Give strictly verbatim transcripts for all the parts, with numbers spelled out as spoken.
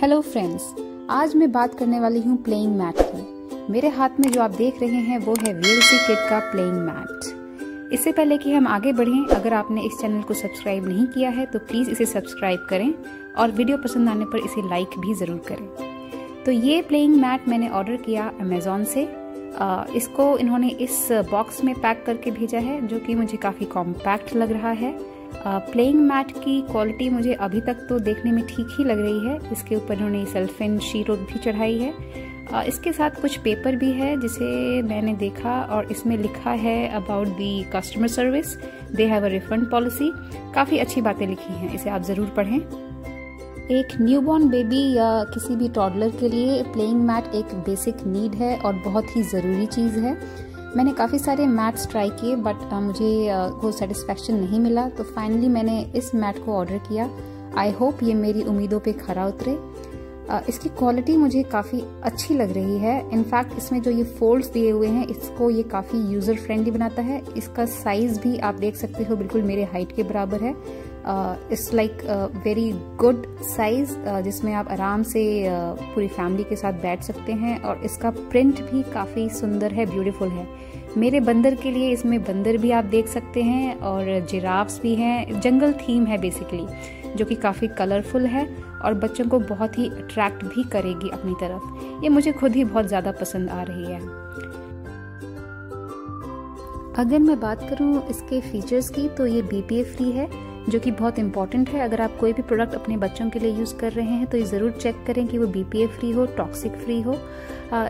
Hello friends, आज मैं बात करने वाली हूँ प्लेइंग मैट की। मेरे हाथ में जो आप देख रहे हैं वो है वीसी किड का प्लेइंग मैट। इससे पहले कि हम आगे बढ़ें, अगर आपने इस चैनल को सब्सक्राइब नहीं किया है तो प्लीज़ इसे सब्सक्राइब करें और वीडियो पसंद आने पर इसे लाइक भी ज़रूर करें। तो ये प्लेइंग मैट मैंने ऑर्डर किया अमेजोन से। इसको इन्होंने इस बॉक्स में पैक करके भेजा है, जो कि मुझे काफ़ी कॉम्पैक्ट लग रहा है। प्लेइंग मैट की क्वालिटी मुझे अभी तक तो देखने में ठीक ही लग रही है। इसके ऊपर उन्होंने सेल्फिन शीट भी चढ़ाई है। uh, इसके साथ कुछ पेपर भी है जिसे मैंने देखा, और इसमें लिखा है about the customer service, they have a refund policy. काफ़ी अच्छी बातें लिखी हैं, इसे आप ज़रूर पढ़ें। एक न्यूबॉर्न बेबी या किसी भी टॉडलर के लिए प्लेइंग मैट एक बेसिक नीड है और बहुत ही ज़रूरी चीज़ है। मैंने काफ़ी सारे मैट्स ट्राई किए बट मुझे आ, को सेटिस्फेक्शन नहीं मिला, तो फाइनली मैंने इस मैट को ऑर्डर किया। आई होप ये मेरी उम्मीदों पे खरा उतरे। आ, इसकी क्वालिटी मुझे काफ़ी अच्छी लग रही है। इनफैक्ट इसमें जो ये फोल्ड्स दिए हुए हैं इसको ये काफ़ी यूज़र फ्रेंडली बनाता है। इसका साइज़ भी आप देख सकते हो बिल्कुल मेरे हाइट के बराबर है। It's like very good size, जिसमें आप आराम से uh, पूरी फैमिली के साथ बैठ सकते हैं। और इसका प्रिंट भी काफ़ी सुंदर है, ब्यूटीफुल है। मेरे बंदर के लिए इसमें बंदर भी आप देख सकते हैं और जिराफ्स भी हैं। जंगल थीम है बेसिकली, जो कि काफ़ी कलरफुल है और बच्चों को बहुत ही अट्रैक्ट भी करेगी अपनी तरफ। ये मुझे खुद ही बहुत ज़्यादा पसंद आ रही है। अगर मैं बात करूं इसके फीचर्स की, तो ये बीपीए फ्री है, जो कि बहुत इंपॉर्टेंट है। अगर आप कोई भी प्रोडक्ट अपने बच्चों के लिए यूज़ कर रहे हैं तो ये ज़रूर चेक करें कि वो बीपीए फ्री हो, टॉक्सिक फ्री हो।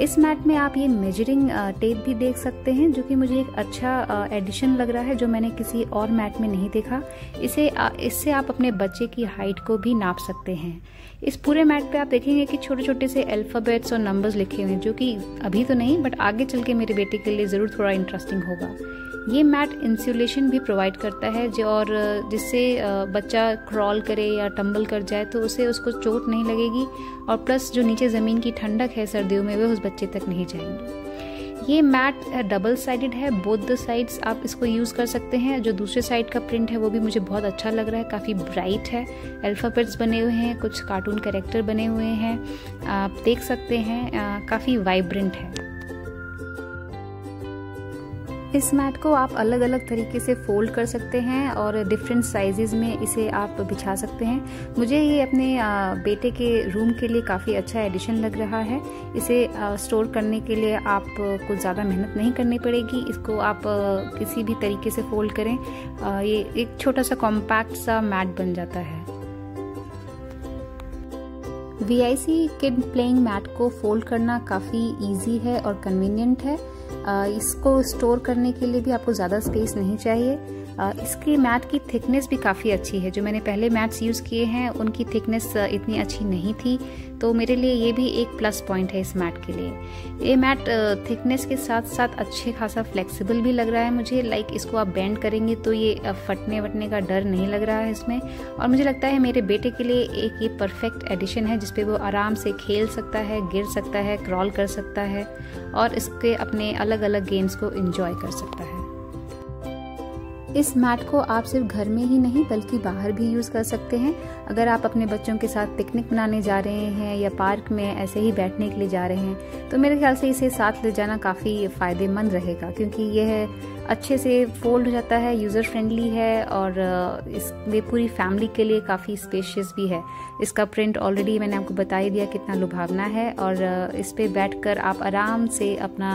इस मैट में आप ये मेजरिंग टेप भी देख सकते हैं, जो कि मुझे एक अच्छा एडिशन लग रहा है, जो मैंने किसी और मैट में नहीं देखा। इसे इससे आप अपने बच्चे की हाइट को भी नाप सकते हैं। इस पूरे मैट पे आप देखेंगे कि छोटे छोटे से अल्फ़ाबेट्स और नंबर्स लिखे हुए हैं, जो कि अभी तो नहीं बट आगे चल के मेरे बेटे के लिए ज़रूर थोड़ा इंटरेस्टिंग होगा। ये मैट इंसुलेशन भी प्रोवाइड करता है, जो और जिससे बच्चा क्रॉल करे या टंबल कर जाए तो उसे उसको चोट नहीं लगेगी, और प्लस जो नीचे ज़मीन की ठंडक है सर्दियों में, वह उस बच्चे तक नहीं जाएगी। ये मैट डबल साइडेड है, बोथ द साइड्स आप इसको यूज़ कर सकते हैं। जो दूसरे साइड का प्रिंट है वो भी मुझे बहुत अच्छा लग रहा है, काफ़ी ब्राइट है। अल्फ़ाबेट्स बने हुए हैं, कुछ कार्टून कैरेक्टर बने हुए हैं, आप देख सकते हैं, काफ़ी वाइब्रेंट है। इस मैट को आप अलग अलग तरीके से फोल्ड कर सकते हैं और डिफरेंट साइजेज़ में इसे आप बिछा सकते हैं। मुझे ये अपने बेटे के रूम के लिए काफ़ी अच्छा एडिशन लग रहा है। इसे स्टोर करने के लिए आप कुछ ज़्यादा मेहनत नहीं करनी पड़ेगी। इसको आप किसी भी तरीके से फोल्ड करें, ये एक छोटा सा कॉम्पैक्ट सा मैट बन जाता है। वीआईसी किड प्लेइंग मैट को फोल्ड करना काफ़ी इजी है और कन्वीनियंट है। इसको स्टोर करने के लिए भी आपको ज़्यादा स्पेस नहीं चाहिए। इसकी मैट की थिकनेस भी काफ़ी अच्छी है। जो मैंने पहले मैट्स यूज़ किए हैं उनकी थिकनेस इतनी अच्छी नहीं थी, तो मेरे लिए ये भी एक प्लस पॉइंट है इस मैट के लिए। ये मैट थिकनेस के साथ साथ अच्छे खासा फ्लेक्सिबल भी लग रहा है मुझे। लाइक इसको आप बेंड करेंगे तो ये फटने वटने का डर नहीं लग रहा है इसमें, और मुझे लगता है मेरे बेटे के लिए एक ये परफेक्ट एडिशन है, जिसपे वो आराम से खेल सकता है, गिर सकता है, क्रॉल कर सकता है और इसके अपने अलग अलग गेम्स को एंजॉय कर सकता है। इस मैट को आप सिर्फ घर में ही नहीं बल्कि बाहर भी यूज़ कर सकते हैं। अगर आप अपने बच्चों के साथ पिकनिक मनाने जा रहे हैं या पार्क में ऐसे ही बैठने के लिए जा रहे हैं, तो मेरे ख्याल से इसे साथ ले जाना काफ़ी फ़ायदेमंद रहेगा, क्योंकि यह अच्छे से फोल्ड हो जाता है, यूज़र फ्रेंडली है और इसमें पूरी फैमिली के लिए काफ़ी स्पेशियस भी है। इसका प्रिंट ऑलरेडी मैंने आपको बता ही दिया कितना लुभावना है, और इस पर बैठ कर आप आराम से अपना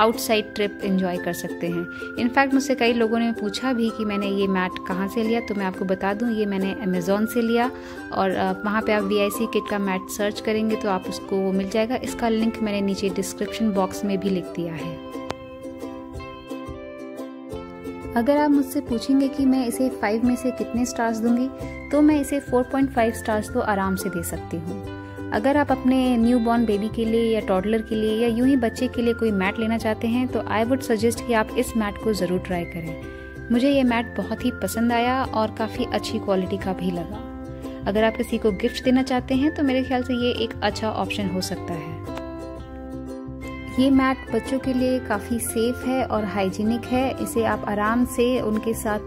आउटसाइड ट्रिप इन्जॉय कर सकते हैं। इनफैक्ट मुझसे कई लोगों ने पूछा भी कि मैंने ये मैट कहाँ से लिया, तो मैं आपको बता दूं ये मैंने अमेज़ॉन से लिया, और वहाँ पे आप वीआईसी किड का मैट सर्च करेंगे तो आप उसको वो मिल जाएगा। इसका लिंक मैंने नीचे डिस्क्रिप्शन बॉक्स में भी लिख दिया है। अगर आप मुझसे पूछेंगे कि मैं इसे फाइव में से कितने स्टार्स दूंगी, तो मैं इसे फोर पॉइंट फाइव स्टार्स तो आराम से दे सकती हूँ। अगर आप अपने न्यू बॉर्न बेबी के लिए या टॉडलर के लिए या यूँ ही बच्चे के लिए कोई मैट लेना चाहते हैं, तो आई वुड सजेस्ट कि आप इस मैट को ज़रूर ट्राई करें। मुझे ये मैट बहुत ही पसंद आया और काफ़ी अच्छी क्वालिटी का भी लगा। अगर आप किसी को गिफ्ट देना चाहते हैं तो मेरे ख्याल से ये एक अच्छा ऑप्शन हो सकता है। ये मैट बच्चों के लिए काफ़ी सेफ है और हाइजीनिक है। इसे आप आराम से उनके साथ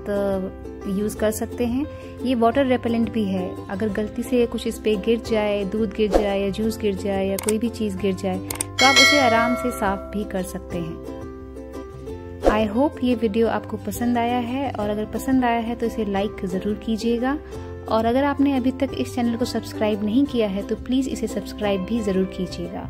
यूज कर सकते हैं। ये वाटर रेपेलेंट भी है, अगर गलती से कुछ इस पे गिर जाए, दूध गिर जाए या जूस गिर जाए या कोई भी चीज गिर जाए तो आप उसे आराम से साफ भी कर सकते हैं। आई होप ये वीडियो आपको पसंद आया है, और अगर पसंद आया है तो इसे लाइक जरूर कीजिएगा, और अगर आपने अभी तक इस चैनल को सब्सक्राइब नहीं किया है तो प्लीज इसे सब्सक्राइब भी जरूर कीजिएगा।